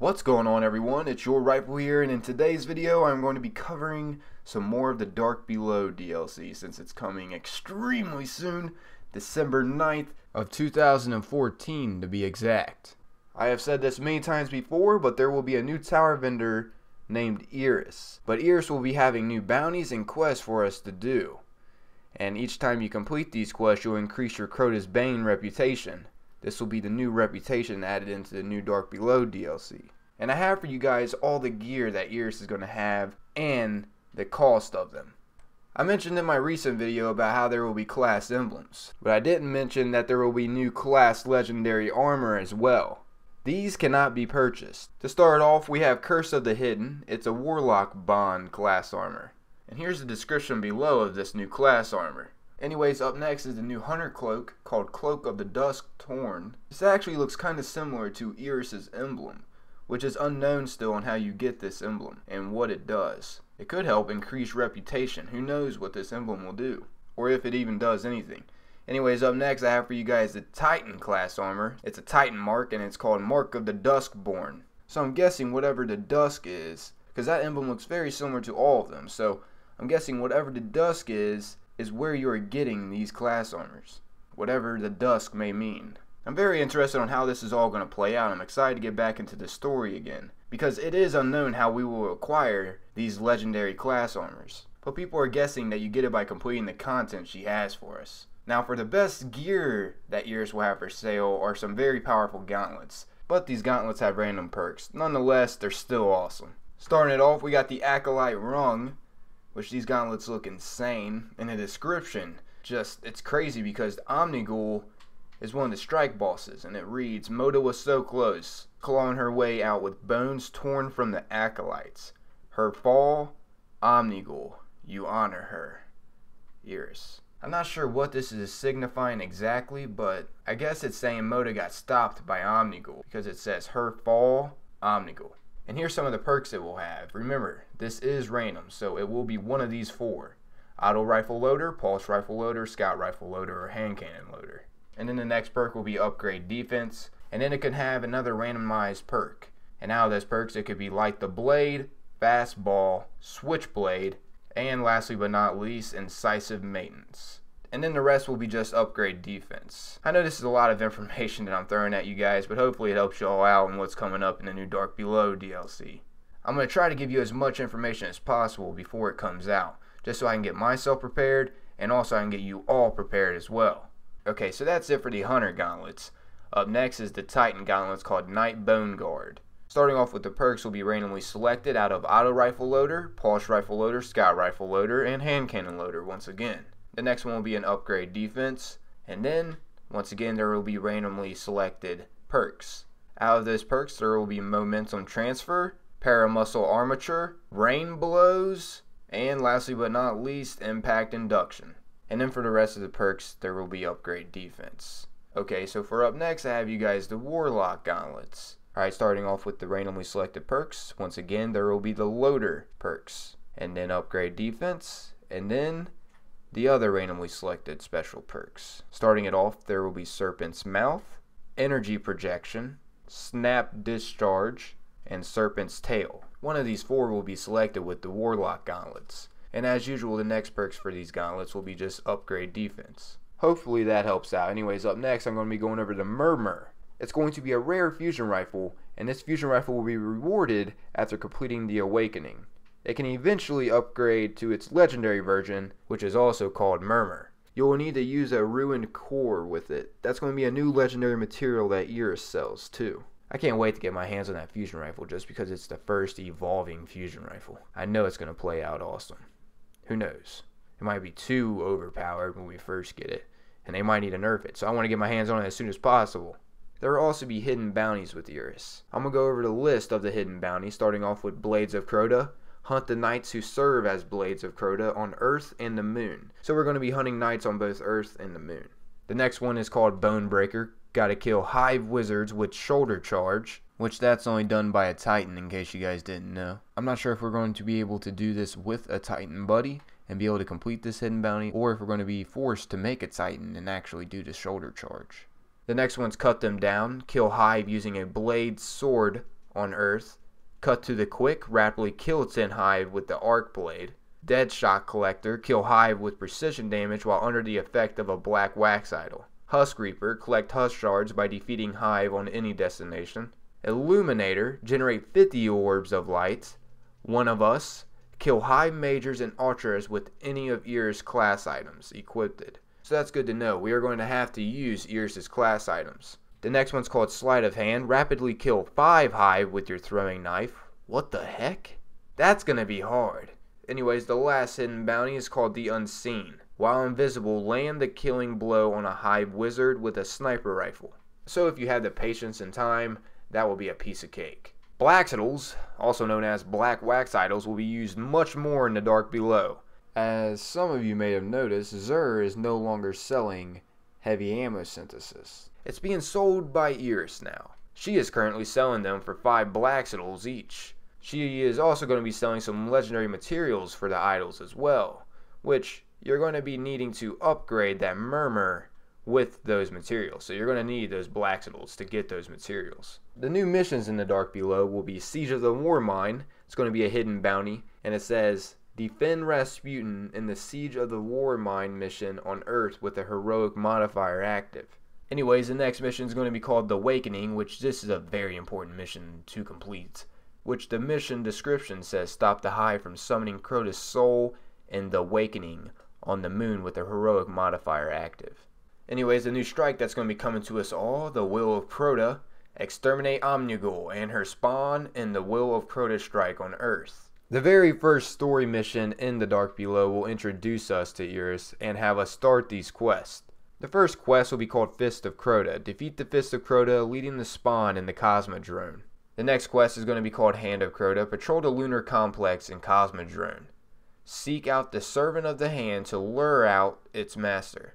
What's going on, everyone? It's your Rifle here, and in today's video I'm going to be covering some more of the Dark Below DLC since it's coming extremely soon, December 9th of 2014 to be exact. I have said this many times before, but there will be a new tower vendor named Eris. But Eris will be having new bounties and quests for us to do. And each time you complete these quests, you'll increase your Crota's Bane reputation. This will be the new reputation added into the new Dark Below DLC. And I have for you guys all the gear that Eris is going to have and the cost of them. I mentioned in my recent video about how there will be class emblems, but I didn't mention that there will be new class legendary armor as well. These cannot be purchased. To start off, we have Curse of the Hidden. It's a Warlock Bond class armor. And here's the description below of this new class armor. Anyways, up next is the new Hunter Cloak called Cloak of the Dusk Torn. This actually looks kind of similar to Eris's emblem, which is unknown still on how you get this emblem and what it does. It could help increase reputation. Who knows what this emblem will do, or if it even does anything. Anyways, up next I have for you guys the Titan class armor. It's a Titan mark and it's called Mark of the Duskborn. So I'm guessing whatever the Dusk is, because that emblem looks very similar to all of them, so I'm guessing whatever the Dusk is where you are getting these class armors, whatever the Dusk may mean. I'm very interested on how this is all going to play out. I'm excited to get back into the story again, because it is unknown how we will acquire these legendary class armors, but people are guessing that you get it by completing the content she has for us. Now, for the best gear that Eris will have for sale are some very powerful gauntlets, but these gauntlets have random perks. Nonetheless, they're still awesome. Starting it off, we got the Acolyte Rung, which these gauntlets look insane. In the description, it's crazy because Omnigul is one of the strike bosses, and it reads, "Moda was so close, clawing her way out with bones torn from the acolytes. Her fall, Omnigul, you honor her, Eris." I'm not sure what this is signifying exactly, but I guess it's saying Moda got stopped by Omnigul, because it says, "Her fall, Omnigul." And here's some of the perks it will have. Remember, this is random, so it will be one of these four: Auto Rifle Loader, Pulse Rifle Loader, Scout Rifle Loader, or Hand Cannon Loader. And then the next perk will be Upgrade Defense, and then it could have another randomized perk. And out of those perks, it could be Light the Blade, Fastball, Switchblade, and lastly but not least, Incisive Maintenance. And then the rest will be just Upgrade Defense. I know this is a lot of information that I'm throwing at you guys, but hopefully it helps you all out in what's coming up in the new Dark Below DLC. I'm going to try to give you as much information as possible before it comes out, just so I can get myself prepared, and also I can get you all prepared as well. Okay, so that's it for the Hunter Gauntlets. Up next is the Titan Gauntlets called Night Bone Guard. Starting off with the perks will be randomly selected out of Auto Rifle Loader, Pulse Rifle Loader, Scout Rifle Loader, and Hand Cannon Loader once again. The next one will be an Upgrade Defense, and then once again there will be randomly selected perks. Out of those perks there will be Momentum Transfer, Paramuscle Armature, Rain Blows, and lastly but not least, Impact Induction. And then for the rest of the perks there will be Upgrade Defense. Okay, so for up next I have you guys the Warlock Gauntlets. Alright, starting off with the randomly selected perks, once again there will be the Loader perks, and then Upgrade Defense, and then the other randomly selected special perks. Starting it off, there will be Serpent's Mouth, Energy Projection, Snap Discharge, and Serpent's Tail. One of these four will be selected with the Warlock Gauntlets. And as usual, the next perks for these gauntlets will be just Upgrade Defense. Hopefully that helps out. Anyways, up next I'm going to be going over the Murmur. It's going to be a rare fusion rifle, and this fusion rifle will be rewarded after completing The Awakening. It can eventually upgrade to its legendary version, which is also called Murmur. You will need to use a ruined core with it. That's going to be a new legendary material that Eris sells too. I can't wait to get my hands on that fusion rifle just because it's the first evolving fusion rifle. I know it's going to play out awesome. Who knows? It might be too overpowered when we first get it, and they might need to nerf it, so I want to get my hands on it as soon as possible. There will also be hidden bounties with Eris. I'm going to go over the list of the hidden bounties, starting off with Blades of Crota. Hunt the knights who serve as Blades of Crota on Earth and the Moon. So we're going to be hunting knights on both Earth and the Moon. The next one is called Bonebreaker. Gotta kill hive wizards with shoulder charge, which that's only done by a Titan in case you guys didn't know. I'm not sure if we're going to be able to do this with a Titan buddy and be able to complete this hidden bounty, or if we're going to be forced to make a Titan and actually do the shoulder charge. The next one's Cut Them Down. Kill hive using a blade sword on Earth. Cut to the Quick, rapidly kill its Hive with the Arc Blade. Dead Shock Collector, kill Hive with precision damage while under the effect of a Black Wax Idol. Husk Reaper, collect Husk Shards by defeating Hive on any destination. Illuminator, generate 50 Orbs of Light. One of Us, kill Hive Majors and Archers with any of Eris class items equipped. So that's good to know. We are going to have to use Eris' class items. The next one's called Sleight of Hand. Rapidly kill 5 Hive with your throwing knife. What the heck? That's gonna be hard. Anyways, the last hidden bounty is called the Unseen. While invisible, land the killing blow on a Hive Wizard with a sniper rifle. So if you have the patience and time, that will be a piece of cake. Blaxidals, also known as Black Wax Idols, will be used much more in the Dark Below. As some of you may have noticed, Xur is no longer selling heavy ammo synthesis. It's being sold by Eris now. She is currently selling them for 5 Blaxidals each. She is also going to be selling some legendary materials for the idols as well, which you're going to be needing to upgrade that Murmur with those materials. So you're going to need those Blaxidals to get those materials. The new missions in the Dark Below will be Siege of the War Mine. It's going to be a hidden bounty, and it says defend Rasputin in the Siege of the War Mine mission on Earth with a heroic modifier active. Anyways, the next mission is going to be called The Awakening, which this is a very important mission to complete, which the mission description says stop the Hive from summoning Crota's soul in The Awakening on the moon with a heroic modifier active. Anyways, the new strike that's going to be coming to us all, the Will of Crota, exterminate Omnigul and her spawn in the Will of Crota strike on Earth. The very first story mission in the Dark Below will introduce us to Eris and have us start these quests. The first quest will be called Fist of Crota. Defeat the Fist of Crota, leading the spawn in the Cosmodrone. The next quest is going to be called Hand of Crota. Patrol the Lunar Complex in Cosmodrone. Seek out the Servant of the Hand to lure out its master.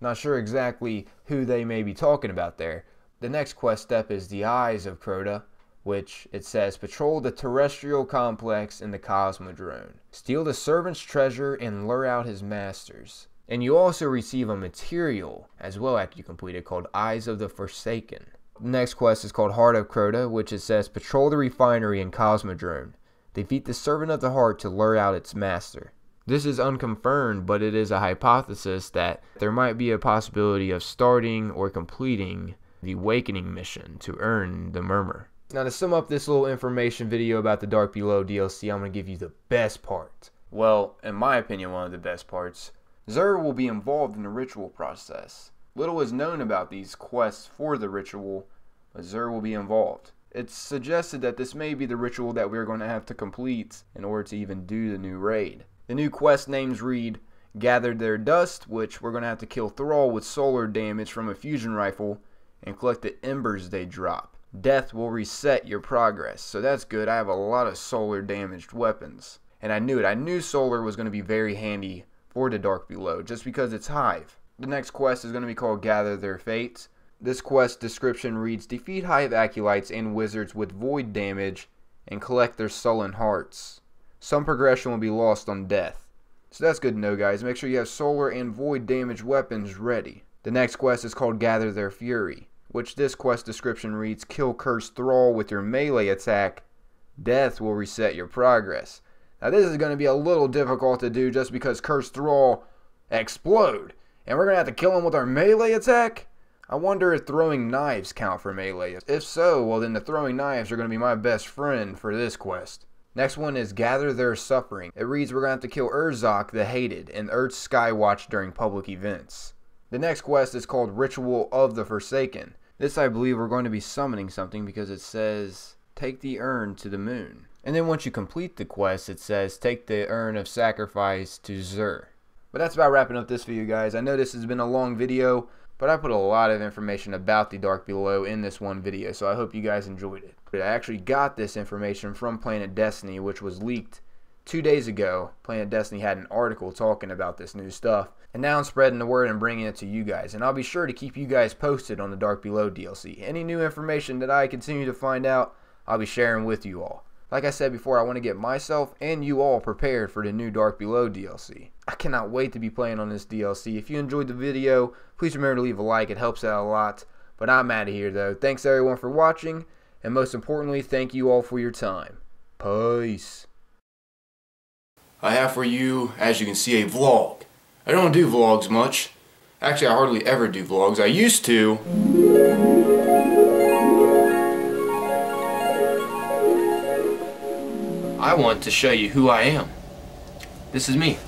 Not sure exactly who they may be talking about there. The next quest step is the Eyes of Crota, which it says patrol the Terrestrial Complex in the Cosmodrone. Steal the Servant's treasure and lure out his masters. And you also receive a material as well after you complete it called Eyes of the Forsaken. The next quest is called Heart of Crota, which it says patrol the refinery in Cosmodrone. Defeat the Servant of the Heart to lure out its master. This is unconfirmed, but it is a hypothesis that there might be a possibility of starting or completing the Awakening mission to earn the Murmur. Now, to sum up this little information video about the Dark Below DLC, I'm going to give you the best part. Well, in my opinion, one of the best parts. Xur will be involved in the ritual process. Little is known about these quests for the ritual, but Xur will be involved. It's suggested that this may be the ritual that we're going to have to complete in order to even do the new raid. The new quest names read, Gather Their Dust, which we're going to have to kill Thrall with solar damage from a fusion rifle and collect the embers they drop. Death will reset your progress, so that's good. I have a lot of solar damaged weapons. And I knew it. I knew solar was going to be very handy for the Dark Below, just because it's Hive. The next quest is going to be called Gather Their Fates. This quest description reads, defeat Hive Acolytes and Wizards with void damage and collect their sullen hearts. Some progression will be lost on death. So that's good to know, guys. Make sure you have solar and void damage weapons ready. The next quest is called Gather Their Fury, which this quest description reads, kill Cursed Thrall with your melee attack. Death will reset your progress. Now this is going to be a little difficult to do just because Cursed Thrall explode. And we're going to have to kill him with our melee attack? I wonder if throwing knives count for melee. If so, well then the throwing knives are going to be my best friend for this quest. Next one is Gather Their Suffering. It reads we're going to have to kill Urzok the Hated and Earth's Skywatch during public events. The next quest is called Ritual of the Forsaken. This I believe we're going to be summoning something because it says take the urn to the moon. And then once you complete the quest it says take the urn of sacrifice to Xur. But that's about wrapping up this video, guys. I know this has been a long video, but I put a lot of information about the Dark Below in this one video, so I hope you guys enjoyed it. I actually got this information from Planet Destiny, which was leaked 2 days ago. Planet Destiny had an article talking about this new stuff, and now I'm spreading the word and bringing it to you guys, and I'll be sure to keep you guys posted on the Dark Below DLC. Any new information that I continue to find out, I'll be sharing with you all. Like I said before, I want to get myself and you all prepared for the new Dark Below DLC. I cannot wait to be playing on this DLC. If you enjoyed the video, please remember to leave a like. It helps out a lot. But I'm out of here, though. Thanks, everyone, for watching, and most importantly, thank you all for your time. Peace. I have for you, as you can see, a vlog. I don't do vlogs much. Actually, I hardly ever do vlogs. I used to. I want to show you who I am. This is me.